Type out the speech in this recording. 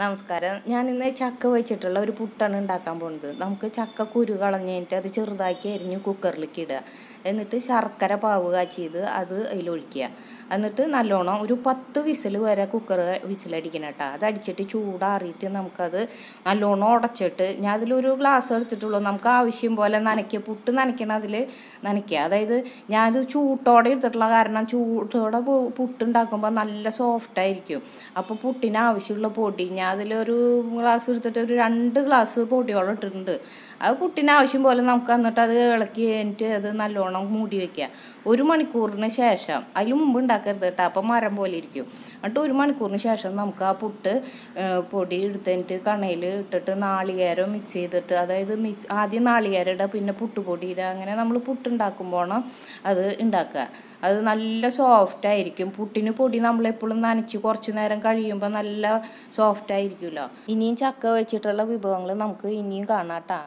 നമസ്കാരം. ഞാൻ ഇന്ന് ചക്ക വെച്ചിട്ടുള്ള ഒരു പുട്ടാണ് ഉണ്ടാക്കാൻ പോകുന്നത്. നമുക്ക് ചക്ക കുരു കളഞ്ഞിട്ട് അത് ചെറുതാക്കി അരിഞ്ഞ് കുക്കറിലേക്ക് ഇടുക. എന്നിട്ട് ശർക്കര പാവ് കാച്ചിയത് അത് അതിലൊഴിക്കുക. എന്നിട്ട് നല്ലോണം ഒരു 10 വിസിൽ വരെ കുക്കർ വിസിലടിക്കണം കേട്ടോ. അത് അടിച്ചിട്ട് ചൂടാറിയിട്ട് നമുക്കത് നല്ലോണം ഉടച്ചിട്ട് ഞാൻ അതിലൊരു ഗ്ലാസ് എടുത്തിട്ടുള്ളൂ. നമുക്ക് ആവശ്യം പോലെ നനയ്ക്കുക, പുട്ട് നനയ്ക്കണം, അതിൽ നനയ്ക്കുക. അതായത് ഞാനത് ചൂട്ടോടെ എടുത്തിട്ടുള്ള കാരണം ചൂട്ടോടെ പുട്ടുണ്ടാക്കുമ്പോൾ നല്ല സോഫ്റ്റായിരിക്കും. അപ്പോൾ പുട്ടിന് ആവശ്യമുള്ള പൊടി ഞാൻ അതിലൊരു ഗ്ലാസ് എടുത്തിട്ട് ഒരു 2 ഗ്ലാസ് പൊടിയോളം ഇട്ടിട്ടുണ്ട്. അത് പുട്ടിന് ആവശ്യം പോലെ നമുക്ക് എന്നിട്ട് അത് ഇളക്കി കഴിഞ്ഞിട്ട് അത് നല്ലോണം മൂടി വയ്ക്കുക. 1 മണിക്കൂറിന് ശേഷം, അതിൽ മുമ്പ് ഉണ്ടാക്കരുത് കേട്ടോ, അപ്പം മരം പോലെ ഇരിക്കും. എന്നിട്ട് 1 മണിക്കൂറിന് ശേഷം നമുക്ക് ആ പുട്ട് പൊടി എടുത്തിട്ട് കണയിൽ ഇട്ടിട്ട് നാളികേരം മിക്സ് ചെയ്തിട്ട്, അതായത് ആദ്യം നാളികേരം ഇടുക, പിന്നെ പുട്ടുപൊടി ഇടുക. അങ്ങനെ നമ്മൾ പുട്ടുണ്ടാക്കുമ്പോഴാണ് അത് ഉണ്ടാക്കുക. അത് നല്ല സോഫ്റ്റായിരിക്കും. പുട്ടിന് പൊടി നമ്മളെപ്പോഴും നനച്ച് കുറച്ച് നേരം കഴിയുമ്പോൾ നല്ല സോഫ്റ്റായിരിക്കുമല്ലോ. ഇനിയും ചക്ക വെച്ചിട്ടുള്ള വിഭവങ്ങൾ നമുക്ക് ഇനിയും കാണാം കേട്ടോ.